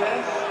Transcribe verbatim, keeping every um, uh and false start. Yes.